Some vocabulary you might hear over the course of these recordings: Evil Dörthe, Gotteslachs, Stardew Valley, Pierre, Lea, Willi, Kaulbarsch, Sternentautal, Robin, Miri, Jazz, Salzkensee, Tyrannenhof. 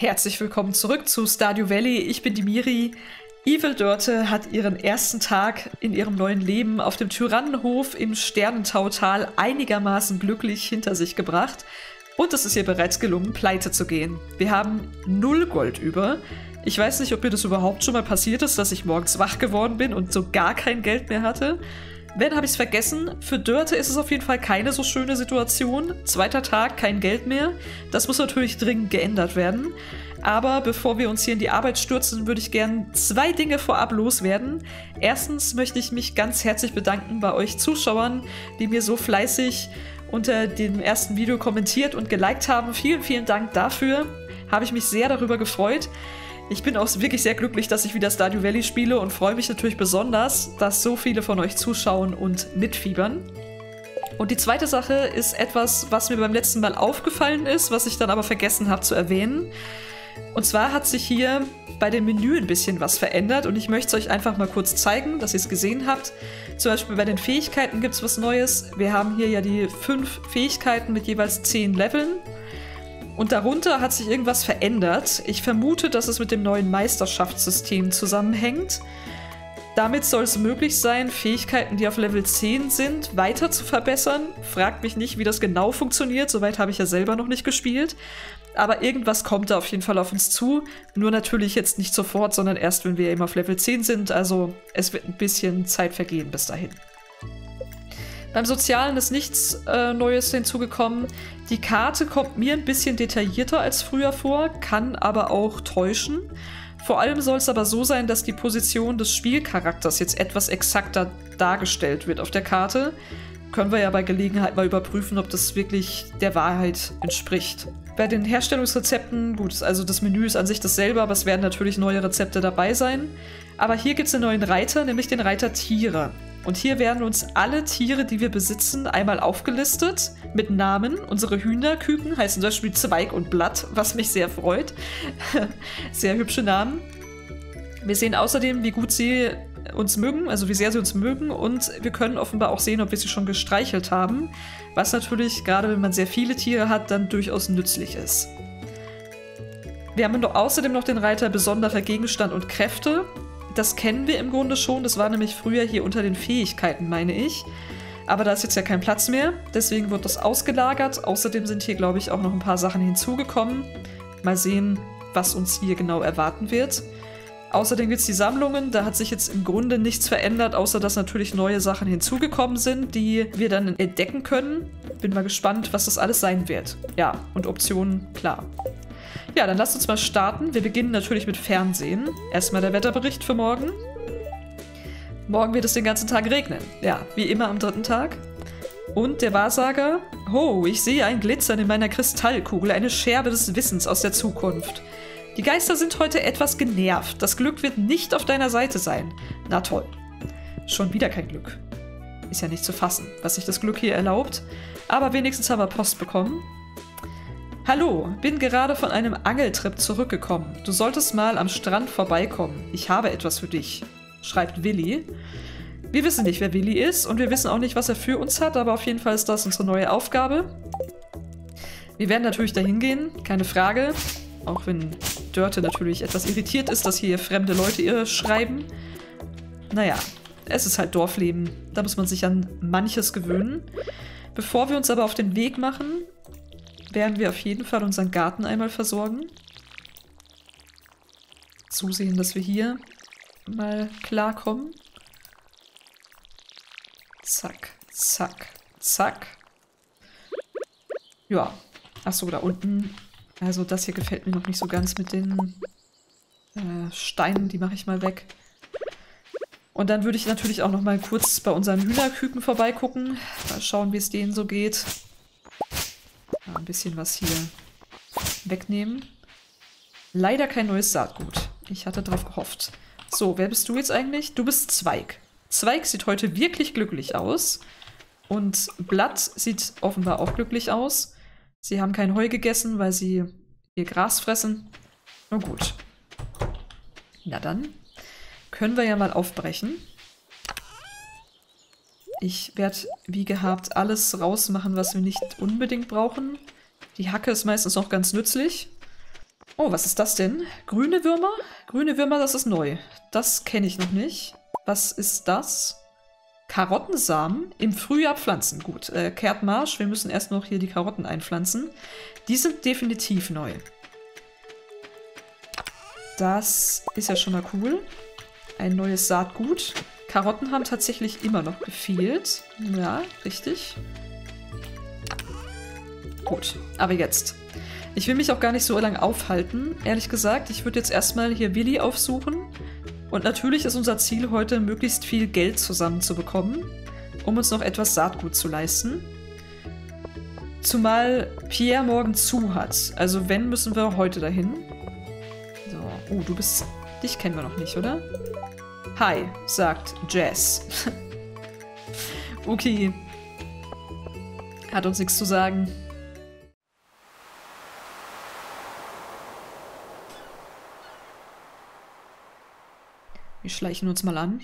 Herzlich willkommen zurück zu Stardew Valley. Ich bin die Miri. Evil Dörthe hat ihren ersten Tag in ihrem neuen Leben auf dem Tyrannenhof im Sternentautal einigermaßen glücklich hinter sich gebracht. Und es ist ihr bereits gelungen, pleite zu gehen. Wir haben 0 Gold über. Ich weiß nicht, ob mir das überhaupt schon mal passiert ist, dass ich morgens wach geworden bin und so gar kein Geld mehr hatte. Wenn, habe ich es vergessen. Für Dörthe ist es auf jeden Fall keine so schöne Situation. Zweiter Tag, kein Geld mehr. Das muss natürlich dringend geändert werden. Aber bevor wir uns hier in die Arbeit stürzen, würde ich gerne 2 Dinge vorab loswerden. Erstens möchte ich mich ganz herzlich bedanken bei euch Zuschauern, die mir so fleißig unter dem ersten Video kommentiert und geliked haben. Vielen, vielen Dank dafür. Habe ich mich sehr darüber gefreut. Ich bin auch wirklich sehr glücklich, dass ich wieder Stardew Valley spiele und freue mich natürlich besonders, dass so viele von euch zuschauen und mitfiebern. Und die zweite Sache ist etwas, was mir beim letzten Mal aufgefallen ist, was ich dann aber vergessen habe zu erwähnen. Und zwar hat sich hier bei dem Menü ein bisschen was verändert und ich möchte es euch einfach mal kurz zeigen, dass ihr es gesehen habt. Zum Beispiel bei den Fähigkeiten gibt es was Neues. Wir haben hier ja die 5 Fähigkeiten mit jeweils 10 Leveln. Und darunter hat sich irgendwas verändert. Ich vermute, dass es mit dem neuen Meisterschaftssystem zusammenhängt. Damit soll es möglich sein, Fähigkeiten, die auf Level 10 sind, weiter zu verbessern. Fragt mich nicht, wie das genau funktioniert. Soweit habe ich ja selber noch nicht gespielt. Aber irgendwas kommt da auf jeden Fall auf uns zu. Nur natürlich jetzt nicht sofort, sondern erst, wenn wir eben auf Level 10 sind. Also es wird ein bisschen Zeit vergehen bis dahin. Beim Sozialen ist nichts Neues hinzugekommen. Die Karte kommt mir ein bisschen detaillierter als früher vor, kann aber auch täuschen. Vor allem soll es aber so sein, dass die Position des Spielcharakters jetzt etwas exakter dargestellt wird auf der Karte. Können wir ja bei Gelegenheit mal überprüfen, ob das wirklich der Wahrheit entspricht. Bei den Herstellungsrezepten, gut, also das Menü ist an sich dasselbe, aber es werden natürlich neue Rezepte dabei sein. Aber hier gibt es einen neuen Reiter, nämlich den Reiter Tiere. Und hier werden uns alle Tiere, die wir besitzen, einmal aufgelistet mit Namen. Unsere Hühnerküken heißen zum Beispiel Zweig und Blatt, was mich sehr freut. Sehr hübsche Namen. Wir sehen außerdem, wie gut sie uns mögen, also wie sehr sie uns mögen. Und wir können offenbar auch sehen, ob wir sie schon gestreichelt haben. Was natürlich, gerade wenn man sehr viele Tiere hat, dann durchaus nützlich ist. Wir haben außerdem noch den Reiter besonderer Gegenstand und Kräfte. Das kennen wir im Grunde schon, das war nämlich früher hier unter den Fähigkeiten, meine ich. Aber da ist jetzt ja kein Platz mehr, deswegen wird das ausgelagert. Außerdem sind hier, glaube ich, auch noch ein paar Sachen hinzugekommen. Mal sehen, was uns hier genau erwarten wird. Außerdem gibt es die Sammlungen, da hat sich jetzt im Grunde nichts verändert, außer dass natürlich neue Sachen hinzugekommen sind, die wir dann entdecken können. Bin mal gespannt, was das alles sein wird. Ja, und Optionen, klar. Ja, dann lasst uns mal starten. Wir beginnen natürlich mit Fernsehen. Erstmal der Wetterbericht für morgen. Morgen wird es den ganzen Tag regnen. Ja, wie immer am 3. Tag. Und der Wahrsager. Oh, ich sehe ein Glitzern in meiner Kristallkugel, eine Scherbe des Wissens aus der Zukunft. Die Geister sind heute etwas genervt. Das Glück wird nicht auf deiner Seite sein. Na toll. Schon wieder kein Glück. Ist ja nicht zu fassen, was sich das Glück hier erlaubt. Aber wenigstens haben wir Post bekommen. Hallo, bin gerade von einem Angeltrip zurückgekommen. Du solltest mal am Strand vorbeikommen. Ich habe etwas für dich, schreibt Willi. Wir wissen nicht, wer Willi ist und wir wissen auch nicht, was er für uns hat, aber auf jeden Fall ist das unsere neue Aufgabe. Wir werden natürlich dahin gehen, keine Frage. Auch wenn Dörthe natürlich etwas irritiert ist, dass hier fremde Leute ihr schreiben. Naja, es ist halt Dorfleben. Da muss man sich an manches gewöhnen. Bevor wir uns aber auf den Weg machen, werden wir auf jeden Fall unseren Garten einmal versorgen. Zusehen, dass wir hier mal klarkommen. Zack, zack, zack. Ja. Achso, da unten. Also das hier gefällt mir noch nicht so ganz mit den Steinen. Die mache ich mal weg. Und dann würde ich natürlich auch noch mal kurz bei unseren Hühnerküken vorbeigucken. Mal schauen, wie es denen so geht. Ein bisschen was hier wegnehmen. Leider kein neues Saatgut. Ich hatte drauf gehofft. So, wer bist du jetzt eigentlich? Du bist Zweig. Zweig sieht heute wirklich glücklich aus. Und Blatt sieht offenbar auch glücklich aus. Sie haben kein Heu gegessen, weil sie ihr Gras fressen. Nun gut. Na dann. Können wir ja mal aufbrechen. Ich werde, wie gehabt, alles rausmachen, was wir nicht unbedingt brauchen. Die Hacke ist meistens noch ganz nützlich. Oh, was ist das denn? Grüne Würmer? Grüne Würmer, das ist neu. Das kenne ich noch nicht. Was ist das? Karottensamen im Frühjahr pflanzen. Gut, kehrt Marsch. Wir müssen erst noch hier die Karotten einpflanzen. Die sind definitiv neu. Das ist ja schon mal cool. Ein neues Saatgut. Karotten haben tatsächlich immer noch gefehlt. Ja, richtig. Gut, aber jetzt. Ich will mich auch gar nicht so lange aufhalten. Ehrlich gesagt, ich würde jetzt erstmal hier Willi aufsuchen. Und natürlich ist unser Ziel heute, möglichst viel Geld zusammenzubekommen, um uns noch etwas Saatgut zu leisten. Zumal Pierre morgen zu hat. Also wenn, müssen wir heute dahin. So, oh, du bist... Dich kennen wir noch nicht, oder? Hi, sagt Jazz. Okay. Hat uns nichts zu sagen. Wir schleichen uns mal an.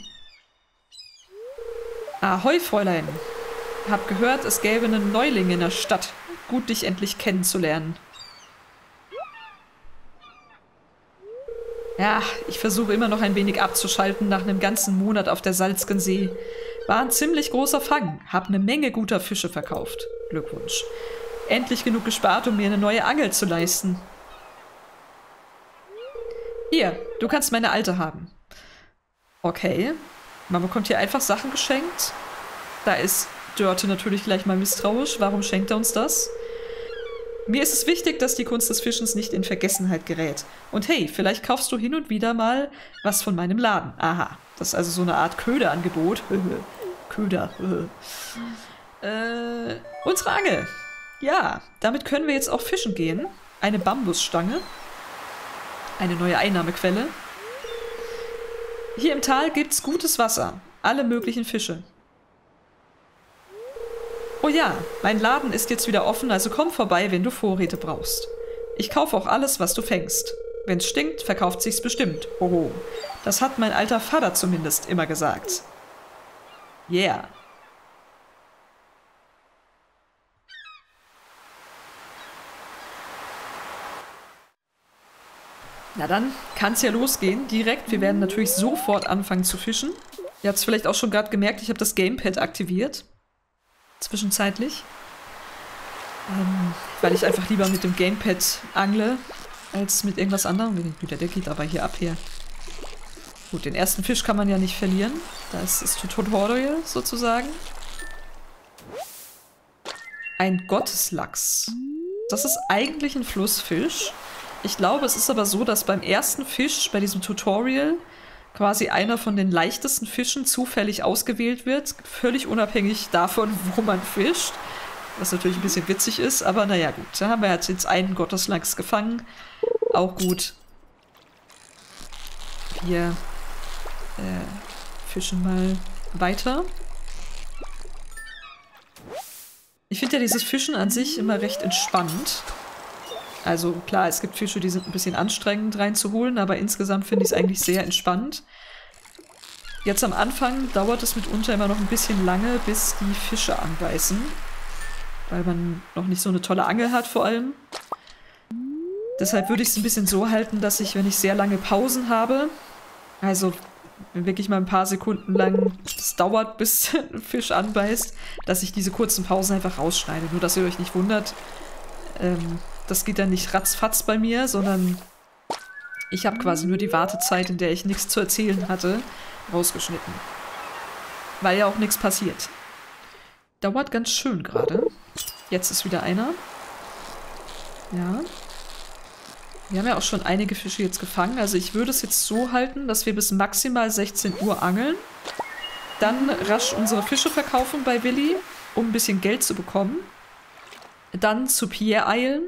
Ahoi, Fräulein. Hab gehört, es gäbe einen Neuling in der Stadt. Gut, dich endlich kennenzulernen. Ja, ich versuche immer noch ein wenig abzuschalten nach einem ganzen Monat auf der Salzkensee. War ein ziemlich großer Fang. Hab eine Menge guter Fische verkauft. Glückwunsch. Endlich genug gespart, um mir eine neue Angel zu leisten. Hier, du kannst meine alte haben. Okay. Man bekommt hier einfach Sachen geschenkt. Da ist Dörthe natürlich gleich mal misstrauisch. Warum schenkt er uns das? Mir ist es wichtig, dass die Kunst des Fischens nicht in Vergessenheit gerät. Und hey, vielleicht kaufst du hin und wieder mal was von meinem Laden. Aha, das ist also so eine Art Köderangebot. Köder. Unsere Angel. Ja, damit können wir jetzt auch fischen gehen. Eine Bambusstange. Eine neue Einnahmequelle. Hier im Tal gibt's gutes Wasser. Alle möglichen Fische. Oh ja, mein Laden ist jetzt wieder offen, also komm vorbei, wenn du Vorräte brauchst. Ich kaufe auch alles, was du fängst. Wenn's stinkt, verkauft sich's bestimmt. Oho. Das hat mein alter Vater zumindest immer gesagt. Yeah. Na dann, kann's ja losgehen. Direkt, wir werden natürlich sofort anfangen zu fischen. Ihr habt's vielleicht auch schon gerade gemerkt, ich habe das Gamepad aktiviert. Zwischenzeitlich. Weil ich einfach lieber mit dem Gamepad angle, als mit irgendwas anderem. Der geht aber hier ab hier. Gut, den ersten Fisch kann man ja nicht verlieren. Das ist Tutorial sozusagen. Ein Gotteslachs. Das ist eigentlich ein Flussfisch. Ich glaube, es ist aber so, dass beim ersten Fisch, bei diesem Tutorial, quasi einer von den leichtesten Fischen zufällig ausgewählt wird, völlig unabhängig davon, wo man fischt. Was natürlich ein bisschen witzig ist, aber naja gut. Da haben wir jetzt einen Gotteslachs gefangen. Auch gut. Wir fischen mal weiter. Ich finde ja dieses Fischen an sich immer recht entspannt. Also klar, es gibt Fische, die sind ein bisschen anstrengend reinzuholen, aber insgesamt finde ich es eigentlich sehr entspannt. Jetzt am Anfang dauert es mitunter immer noch ein bisschen lange, bis die Fische anbeißen. Weil man noch nicht so eine tolle Angel hat vor allem. Deshalb würde ich es ein bisschen so halten, dass ich, wenn ich sehr lange Pausen habe, also wirklich mal ein paar Sekunden lang es dauert, bis ein Fisch anbeißt, dass ich diese kurzen Pausen einfach rausschneide. Nur, dass ihr euch nicht wundert, das geht dann nicht ratzfatz bei mir, sondern ich habe quasi nur die Wartezeit, in der ich nichts zu erzählen hatte, rausgeschnitten. Weil ja auch nichts passiert. Dauert ganz schön gerade. Jetzt ist wieder einer. Ja. Wir haben ja auch schon einige Fische jetzt gefangen. Also ich würde es jetzt so halten, dass wir bis maximal 16 Uhr angeln. Dann rasch unsere Fische verkaufen bei Willi, um ein bisschen Geld zu bekommen. Dann zu Pierre eilen,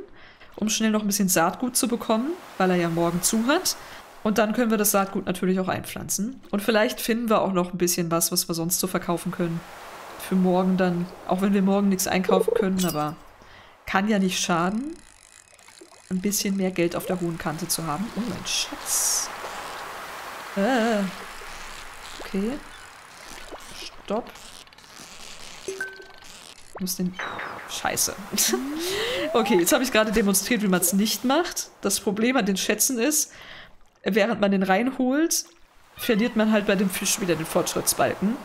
um schnell noch ein bisschen Saatgut zu bekommen, weil er ja morgen zu hat. Und dann können wir das Saatgut natürlich auch einpflanzen. Und vielleicht finden wir auch noch ein bisschen was, was wir sonst so verkaufen können. Für morgen dann, auch wenn wir morgen nichts einkaufen können, aber kann ja nicht schaden, ein bisschen mehr Geld auf der hohen Kante zu haben. Oh, mein Schatz. Okay. Stopp. Ich muss den... Scheiße. Okay, jetzt habe ich gerade demonstriert, wie man es nicht macht. Das Problem an den Schätzen ist, während man den reinholt, verliert man halt bei dem Fisch wieder den Fortschrittsbalken.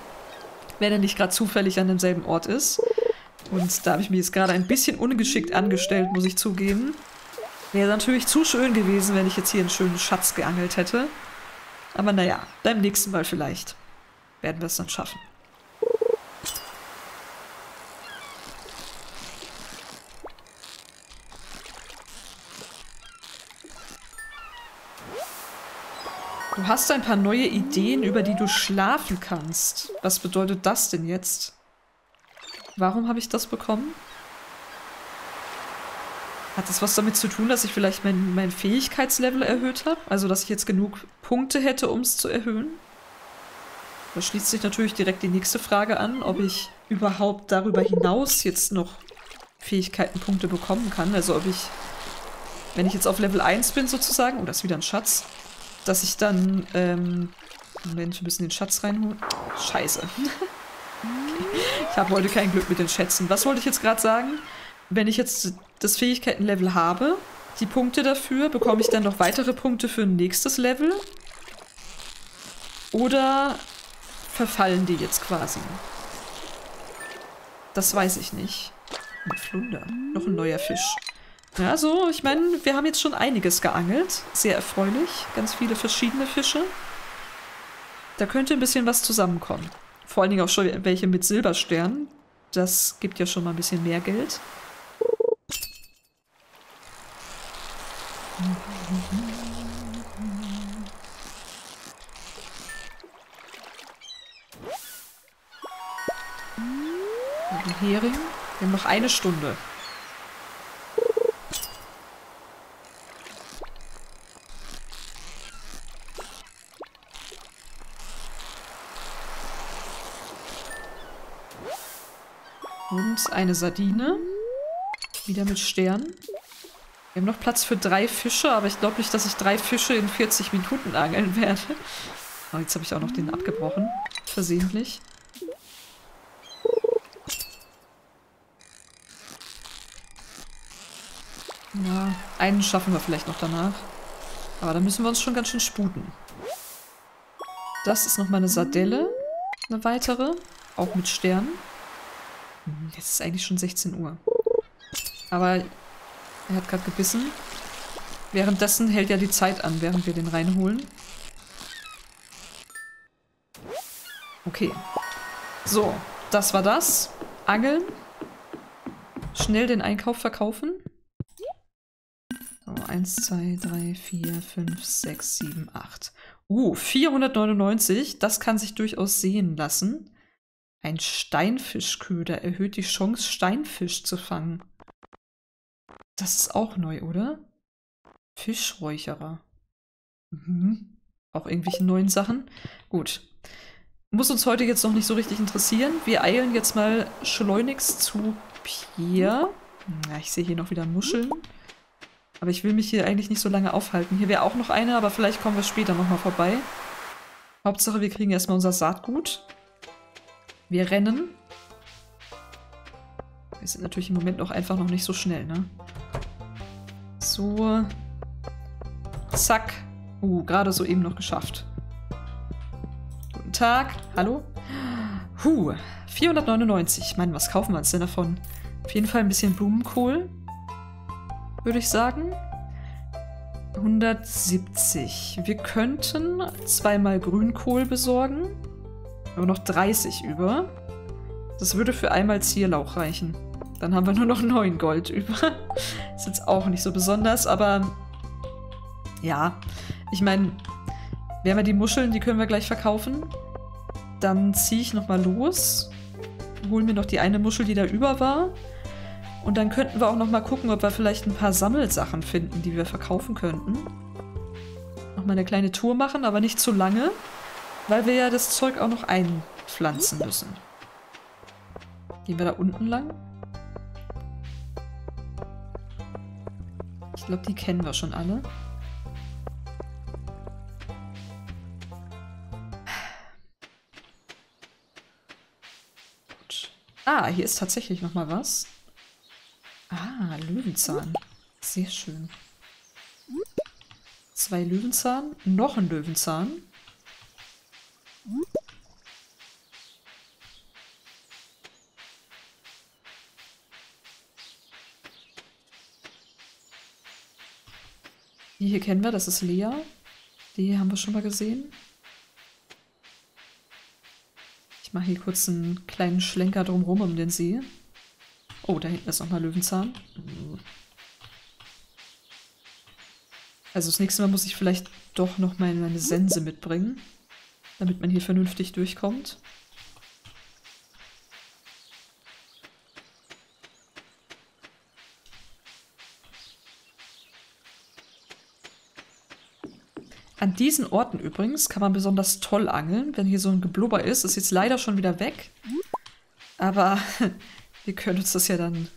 Wenn er nicht gerade zufällig an demselben Ort ist. Und da habe ich mich jetzt gerade ein bisschen ungeschickt angestellt, muss ich zugeben. Wäre natürlich zu schön gewesen, wenn ich jetzt hier einen schönen Schatz geangelt hätte. Aber naja, beim nächsten Mal vielleicht werden wir es dann schaffen. Du hast ein paar neue Ideen, über die du schlafen kannst. Was bedeutet das denn jetzt? Warum habe ich das bekommen? Hat das was damit zu tun, dass ich vielleicht mein Fähigkeitslevel erhöht habe? Also, dass ich jetzt genug Punkte hätte, um es zu erhöhen? Da schließt sich natürlich direkt die nächste Frage an, ob ich überhaupt darüber hinaus jetzt noch Fähigkeitenpunkte bekommen kann. Also, ob ich, wenn ich jetzt auf Level 1 bin sozusagen, oh, das ist wieder ein Schatz, dass ich dann, Moment, wir müssen den Schatz reinholen. Scheiße. Okay. Ich habe heute kein Glück mit den Schätzen. Was wollte ich jetzt gerade sagen? Wenn ich jetzt das Fähigkeitenlevel habe, die Punkte dafür, bekomme ich dann noch weitere Punkte für ein nächstes Level? Oder verfallen die jetzt quasi? Das weiß ich nicht. Ein Flunder. Noch ein neuer Fisch. Ja, so, ich meine, wir haben jetzt schon einiges geangelt. Sehr erfreulich. Ganz viele verschiedene Fische. Da könnte ein bisschen was zusammenkommen. Vor allen Dingen auch schon welche mit Silbersternen. Das gibt ja schon mal ein bisschen mehr Geld. Ein Hering. Wir haben noch eine Stunde. Und eine Sardine. Wieder mit Stern. Wir haben noch Platz für 3 Fische, aber ich glaube nicht, dass ich 3 Fische in 40 Minuten angeln werde. Oh, jetzt habe ich auch noch den abgebrochen. Versehentlich. Na, einen schaffen wir vielleicht noch danach. Aber da müssen wir uns schon ganz schön sputen. Das ist nochmal eine Sardelle. Eine weitere. Auch mit Stern. Jetzt ist eigentlich schon 16 Uhr. Aber er hat gerade gebissen. Währenddessen hält ja die Zeit an, während wir den reinholen. Okay. So, das war das. Angeln. Schnell den Einkauf verkaufen. So, 1, 2, 3, 4, 5, 6, 7, 8. 499. Das kann sich durchaus sehen lassen. Ein Steinfischköder erhöht die Chance, Steinfisch zu fangen. Das ist auch neu, oder? Fischräucherer. Mhm. Auch irgendwelche neuen Sachen. Gut. Muss uns heute jetzt noch nicht so richtig interessieren. Wir eilen jetzt mal schleunigst zu Pierre. Na, ich sehe hier noch wieder Muscheln. Aber ich will mich hier eigentlich nicht so lange aufhalten. Hier wäre auch noch eine, aber vielleicht kommen wir später nochmal vorbei. Hauptsache, wir kriegen erstmal unser Saatgut. Wir rennen. Wir sind natürlich im Moment auch einfach noch nicht so schnell, ne? So. Zack. Gerade so eben noch geschafft. Guten Tag. Hallo? 499. Mann, was kaufen wir uns denn davon? Auf jeden Fall ein bisschen Blumenkohl. Würde ich sagen. 170. Wir könnten zweimal Grünkohl besorgen. Nur noch 30 über. Das würde für einmal Zierlauch reichen. Dann haben wir nur noch 9 Gold über. Ist jetzt auch nicht so besonders, aber ja. Ich meine, wir haben ja die Muscheln, die können wir gleich verkaufen. Dann ziehe ich nochmal los. Holen mir noch die eine Muschel, die da über war. Und dann könnten wir auch nochmal gucken, ob wir vielleicht ein paar Sammelsachen finden, die wir verkaufen könnten. Nochmal eine kleine Tour machen, aber nicht zu lange. Weil wir ja das Zeug auch noch einpflanzen müssen. Gehen wir da unten lang? Ich glaube, die kennen wir schon alle. Gut. Ah, hier ist tatsächlich nochmal was. Ah, Löwenzahn. Sehr schön. 2 Löwenzahn, noch ein Löwenzahn. Die hier kennen wir, das ist Lea. Die haben wir schon mal gesehen. Ich mache hier kurz einen kleinen Schlenker drumherum um den See. Oh, da hinten ist nochmal Löwenzahn. Also das nächste Mal muss ich vielleicht doch noch meine Sense mitbringen, damit man hier vernünftig durchkommt. An diesen Orten übrigens kann man besonders toll angeln, wenn hier so ein Geblubber ist. Ist jetzt leider schon wieder weg, aber wir können uns das ja dann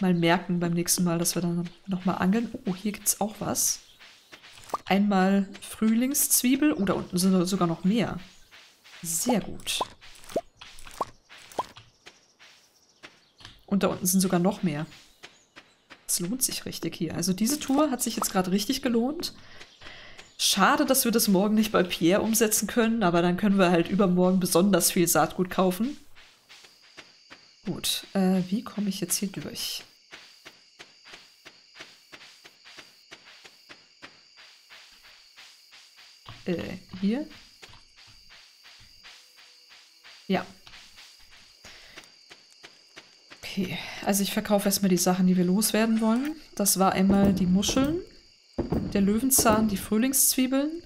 mal merken beim nächsten Mal, dass wir dann nochmal angeln. Oh, hier gibt es auch was. Einmal Frühlingszwiebel. Oh, da unten sind sogar noch mehr. Sehr gut. Und da unten sind sogar noch mehr. Das lohnt sich richtig hier. Also diese Tour hat sich jetzt gerade richtig gelohnt. Schade, dass wir das morgen nicht bei Pierre umsetzen können, aber dann können wir halt übermorgen besonders viel Saatgut kaufen. Gut, wie komme ich jetzt hier durch? Hier? Ja. Okay, also ich verkaufe erstmal die Sachen, die wir loswerden wollen. Das war einmal die Muscheln. Der Löwenzahn, die Frühlingszwiebeln.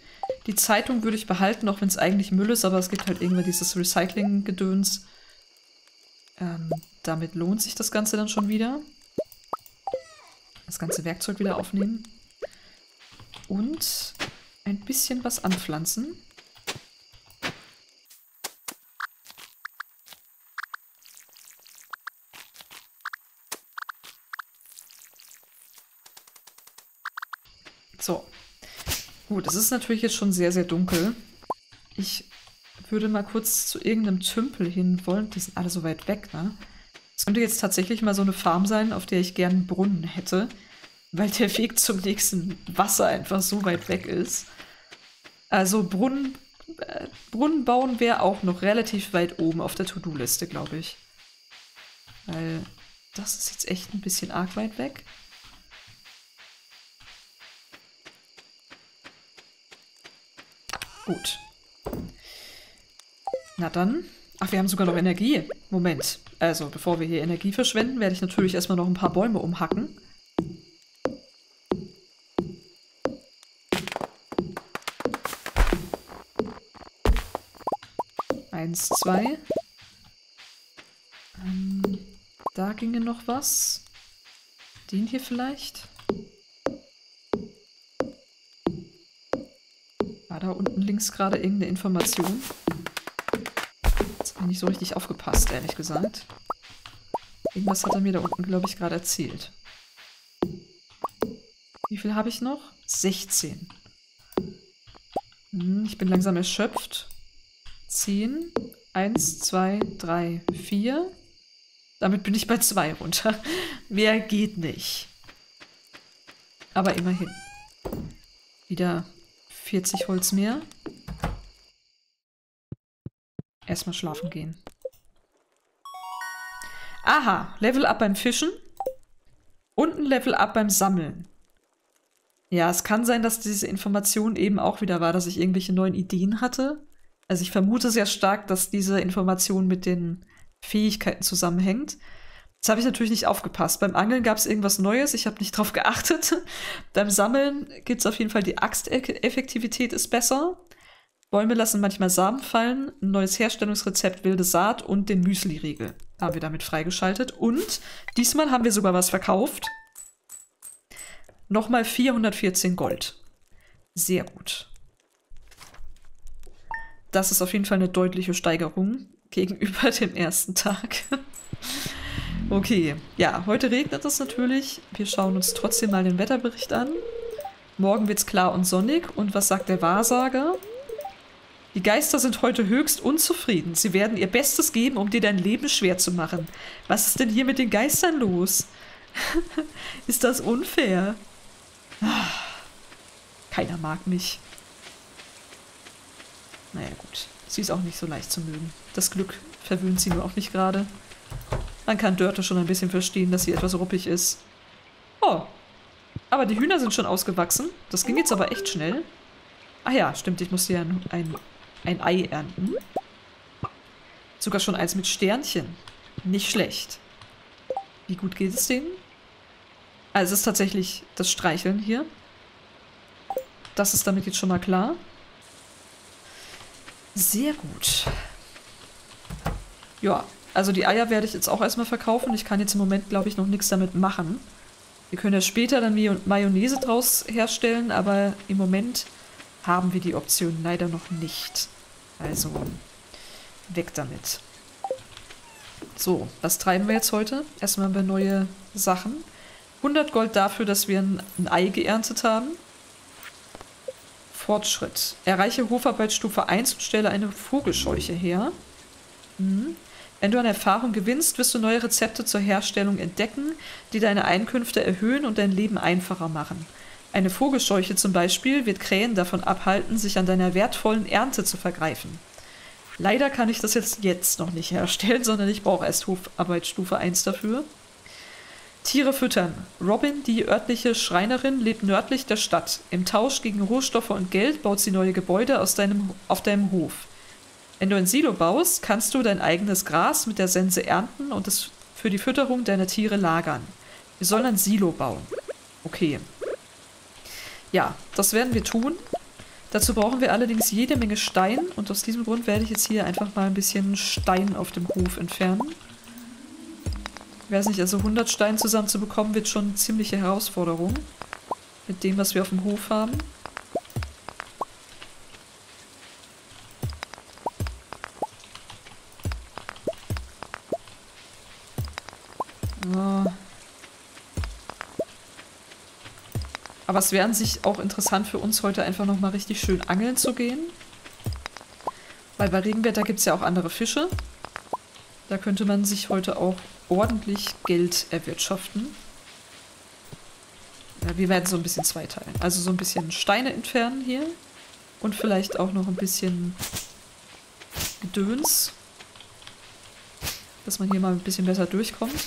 Die Zeitung würde ich behalten, auch wenn es eigentlich Müll ist, aber es gibt halt irgendwann dieses Recycling-Gedöns. Damit lohnt sich das Ganze dann schon wieder. Das ganze Werkzeug wieder aufnehmen. Und ein bisschen was anpflanzen. So, gut, es ist natürlich jetzt schon sehr, sehr dunkel. Ich würde mal kurz zu irgendeinem Tümpel hin wollen. Die sind alle so weit weg, ne? Es könnte jetzt tatsächlich mal so eine Farm sein, auf der ich gern einen Brunnen hätte, weil der Weg zum nächsten Wasser einfach so weit weg ist. Also Brunnen bauen wäre auch noch relativ weit oben auf der To-Do-Liste, glaube ich. Weil das ist jetzt echt ein bisschen arg weit weg. Gut. Na dann. Ach, wir haben sogar noch Energie. Moment. Also, bevor wir hier Energie verschwenden, werde ich natürlich erstmal noch ein paar Bäume umhacken. Eins, zwei. Da ginge noch was. Den hier vielleicht. Da unten links gerade irgendeine Information. Jetzt habe ich nicht so richtig aufgepasst, ehrlich gesagt. Irgendwas hat er mir da unten, glaube ich, gerade erzählt. Wie viel habe ich noch? 16. Ich bin langsam erschöpft. 10. 1, 2, 3, 4. Damit bin ich bei 2 runter. Mehr geht nicht. Aber immerhin. Wieder 40 Holz mehr. Erstmal schlafen gehen. Aha, Level Up beim Fischen und ein Level Up beim Sammeln. Ja, es kann sein, dass diese Information eben auch wieder war, dass ich irgendwelche neuen Ideen hatte. Also ich vermute sehr stark, dass diese Information mit den Fähigkeiten zusammenhängt. Das habe ich natürlich nicht aufgepasst. Beim Angeln gab es irgendwas Neues, ich habe nicht drauf geachtet. Beim Sammeln gibt es auf jeden Fall die Axteffektivität ist besser. Bäume lassen manchmal Samen fallen. Ein neues Herstellungsrezept, wilde Saat und den Müsli-Riegel haben wir damit freigeschaltet. Und diesmal haben wir sogar was verkauft. Nochmal 414 Gold. Sehr gut. Das ist auf jeden Fall eine deutliche Steigerung gegenüber dem ersten Tag. Okay, ja, heute regnet es natürlich. Wir schauen uns trotzdem mal den Wetterbericht an. Morgen wird es klar und sonnig. Und was sagt der Wahrsager? Die Geister sind heute höchst unzufrieden. Sie werden ihr Bestes geben, um dir dein Leben schwer zu machen. Was ist denn hier mit den Geistern los? Ist das unfair? Keiner mag mich. Naja, gut. Sie ist auch nicht so leicht zu mögen. Das Glück verwöhnt sie nur auch nicht gerade. Man kann Dörthe schon ein bisschen verstehen, dass sie etwas ruppig ist. Oh, aber die Hühner sind schon ausgewachsen. Das ging jetzt aber echt schnell. Ah ja, stimmt, ich musste ja ein Ei ernten. Sogar schon eins mit Sternchen. Nicht schlecht. Wie gut geht es denen? Ah, es ist tatsächlich das Streicheln hier. Das ist damit jetzt schon mal klar. Sehr gut. Ja, also die Eier werde ich jetzt auch erstmal verkaufen. Ich kann jetzt im Moment, glaube ich, noch nichts damit machen. Wir können ja später dann Mayonnaise draus herstellen, aber im Moment haben wir die Option leider noch nicht. Also, weg damit. So, was treiben wir jetzt heute? Erstmal bei neue Sachen. 100 Gold dafür, dass wir ein Ei geerntet haben. Fortschritt. Erreiche Hofarbeitsstufe 1 und stelle eine Vogelscheuche her. Wenn du an Erfahrung gewinnst, wirst du neue Rezepte zur Herstellung entdecken, die deine Einkünfte erhöhen und dein Leben einfacher machen. Eine Vogelscheuche zum Beispiel wird Krähen davon abhalten, sich an deiner wertvollen Ernte zu vergreifen. Leider kann ich das jetzt noch nicht herstellen, sondern ich brauche erst Hofarbeitsstufe 1 dafür. Tiere füttern. Robin, die örtliche Schreinerin, lebt nördlich der Stadt. Im Tausch gegen Rohstoffe und Geld baut sie neue Gebäude auf deinem Hof. Wenn du ein Silo baust, kannst du dein eigenes Gras mit der Sense ernten und es für die Fütterung deiner Tiere lagern. Wir sollen ein Silo bauen. Okay. Ja, das werden wir tun. Dazu brauchen wir allerdings jede Menge Stein und aus diesem Grund werde ich jetzt hier einfach mal ein bisschen Stein auf dem Hof entfernen. Ich weiß nicht, also 100 Stein zusammenzubekommen wird schon eine ziemliche Herausforderung mit dem, was wir auf dem Hof haben. So. Aber es wäre an sich auch interessant für uns heute einfach nochmal richtig schön angeln zu gehen. Weil bei Regenwetter gibt es ja auch andere Fische. Da könnte man sich heute auch ordentlich Geld erwirtschaften. Ja, wir werden so ein bisschen zweiteilen. Also so ein bisschen Steine entfernen hier. Und vielleicht auch noch ein bisschen Gedöns. Dass man hier mal ein bisschen besser durchkommt.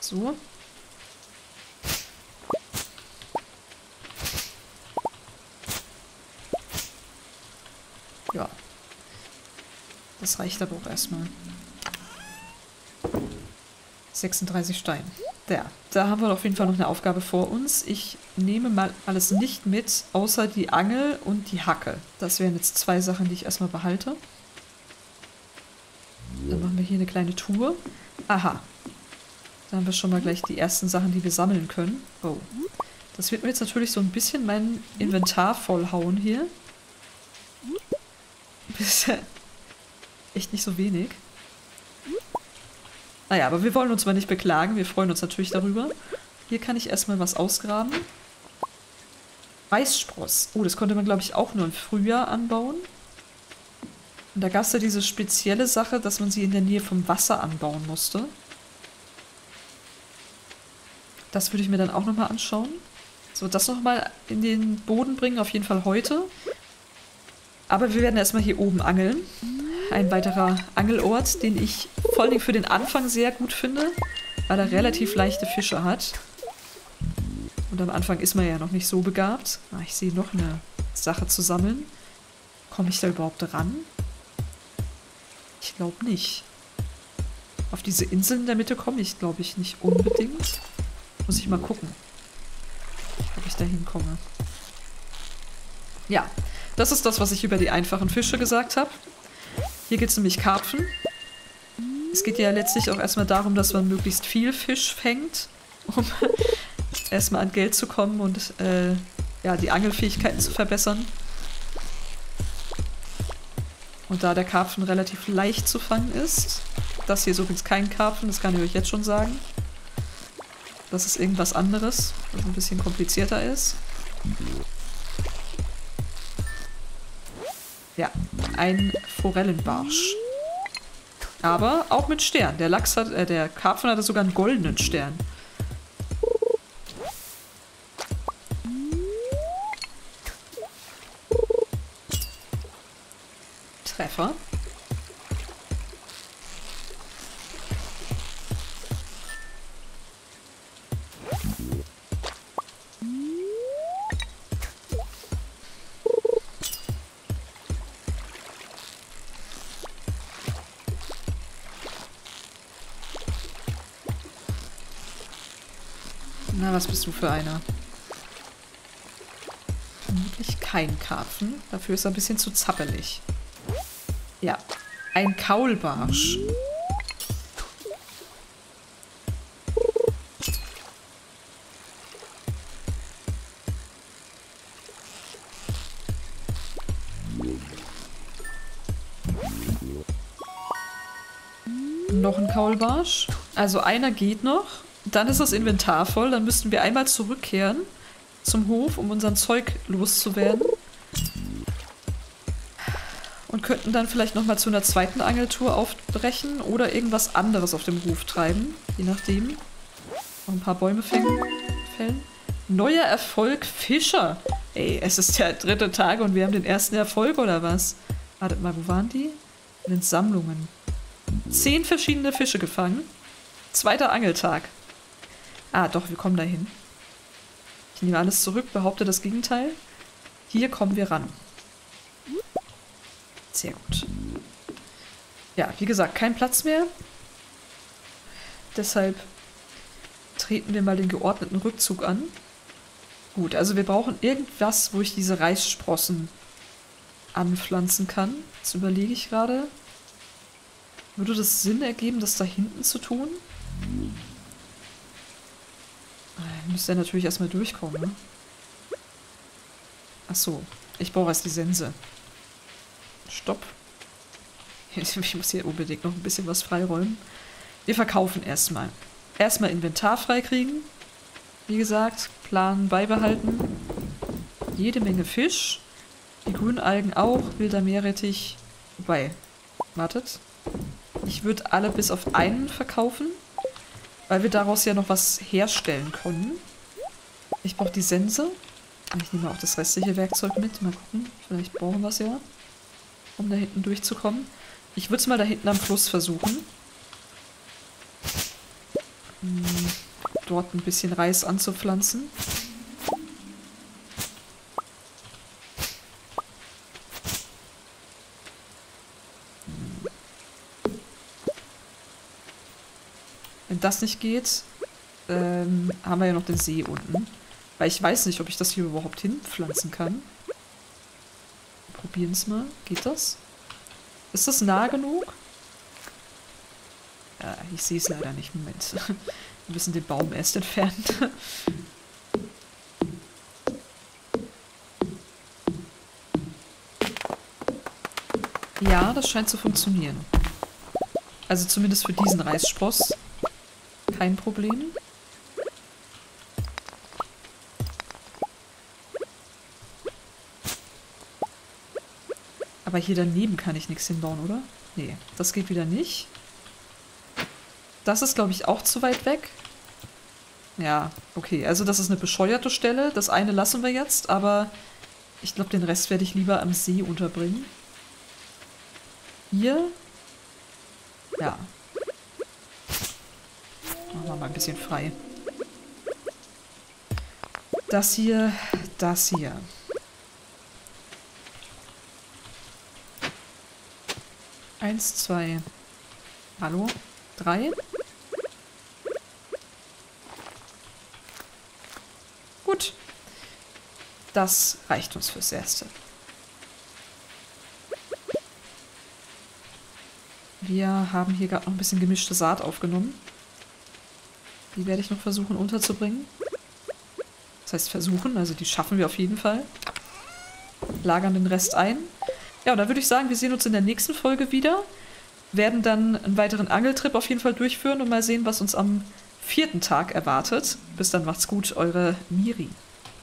So. Ja. Das reicht aber auch erstmal. 36 Stein. Ja, da haben wir auf jeden Fall noch eine Aufgabe vor uns. Ich nehme mal alles nicht mit, außer die Angel und die Hacke. Das wären jetzt zwei Sachen, die ich erstmal behalte. Dann machen wir hier eine kleine Tour. Aha. Da haben wir schon mal gleich die ersten Sachen, die wir sammeln können. Oh. Das wird mir jetzt natürlich so ein bisschen mein Inventar vollhauen hier. Echt nicht so wenig. Naja, aber wir wollen uns mal nicht beklagen. Wir freuen uns natürlich darüber. Hier kann ich erstmal was ausgraben. Reisspross. Oh, das konnte man, glaube ich, auch nur im Frühjahr anbauen. Und da gab es ja diese spezielle Sache, dass man sie in der Nähe vom Wasser anbauen musste. Das würde ich mir dann auch nochmal anschauen. So, das nochmal in den Boden bringen, auf jeden Fall heute. Aber wir werden erstmal hier oben angeln. Ein weiterer Angelort, den ich vor allem für den Anfang sehr gut finde, weil er relativ leichte Fische hat. Und am Anfang ist man ja noch nicht so begabt. Ah, ich sehe noch eine Sache zu sammeln. Komme ich da überhaupt ran? Ich glaube nicht. Auf diese Inseln in der Mitte komme ich, glaube ich, nicht unbedingt. Muss ich mal gucken, ob ich da hinkomme. Ja, das ist das, was ich über die einfachen Fische gesagt habe. Hier geht es nämlich Karpfen. Es geht ja letztlich auch erstmal darum, dass man möglichst viel Fisch fängt, um erstmal an Geld zu kommen und ja, die Angelfähigkeiten zu verbessern. Und da der Karpfen relativ leicht zu fangen ist, das hier ist übrigens kein Karpfen, das kann ich euch jetzt schon sagen. Das ist irgendwas anderes, was ein bisschen komplizierter ist. Ja, ein Forellenbarsch. Aber auch mit Stern. Der Lachs hat, der Karpfen hatte sogar einen goldenen Stern. Treffer. Na, was bist du für einer? Vermutlich kein Karpfen. Dafür ist er ein bisschen zu zappelig. Ja, ein Kaulbarsch. Noch ein Kaulbarsch. Also einer geht noch. Dann ist das Inventar voll. Dann müssten wir einmal zurückkehren zum Hof, um unser Zeug loszuwerden. Und könnten dann vielleicht nochmal zu einer zweiten Angeltour aufbrechen oder irgendwas anderes auf dem Hof treiben. Je nachdem. Noch ein paar Bäume fällen. Neuer Erfolg Fischer. Ey, es ist der 3. Tag und wir haben den 1. Erfolg oder was? Wartet mal, wo waren die? In den Sammlungen. 10 verschiedene Fische gefangen. 2. Angeltag. Ah, doch, wir kommen dahin. Ich nehme alles zurück, behaupte das Gegenteil. Hier kommen wir ran. Sehr gut. Ja, wie gesagt, kein Platz mehr. Deshalb treten wir mal den geordneten Rückzug an. Gut, also wir brauchen irgendwas, wo ich diese Reissprossen anpflanzen kann. Das überlege ich gerade. Würde das Sinn ergeben, das da hinten zu tun? Müsste ja natürlich erstmal durchkommen, ne? Achso, ich brauche erst die Sense. Stopp. Ich muss hier unbedingt noch ein bisschen was freiräumen. Wir verkaufen erstmal. Erstmal Inventar freikriegen. Wie gesagt, Plan beibehalten. Jede Menge Fisch. Die Grünalgen auch. Wilder Meerrettich. Wobei, wartet. Ich würde alle bis auf einen verkaufen, weil wir daraus ja noch was herstellen können. Ich brauche die Sense. Ich nehme auch das restliche Werkzeug mit. Mal gucken, vielleicht brauchen wir es ja, um da hinten durchzukommen. Ich würde es mal da hinten am Fluss versuchen. Dort ein bisschen Reis anzupflanzen. Wenn das nicht geht, haben wir ja noch den See unten. Weil ich weiß nicht, ob ich das hier überhaupt hinpflanzen kann. Probieren es mal. Geht das? Ist das nah genug? Ja, ich sehe es leider nicht. Moment. Wir müssen den Baum erst entfernen. Ja, das scheint zu funktionieren. Also zumindest für diesen Reisspross. Kein Problem. Aber hier daneben kann ich nichts hinbauen, oder? Nee, das geht wieder nicht. Das ist, glaube ich, auch zu weit weg. Ja, okay. Also das ist eine bescheuerte Stelle. Das eine lassen wir jetzt, aber ich glaube, den Rest werde ich lieber am See unterbringen. Hier. Ja. Machen wir mal ein bisschen frei. Das hier, das hier. Eins, zwei, hallo, 3. Gut. Das reicht uns fürs Erste. Wir haben hier gerade noch ein bisschen gemischte Saat aufgenommen. Die werde ich noch versuchen unterzubringen. Das heißt versuchen, also die schaffen wir auf jeden Fall. Lagern den Rest ein. Ja, und dann würde ich sagen, wir sehen uns in der nächsten Folge wieder. Werden dann einen weiteren Angeltrip auf jeden Fall durchführen und mal sehen, was uns am vierten Tag erwartet. Bis dann, macht's gut, eure Miri.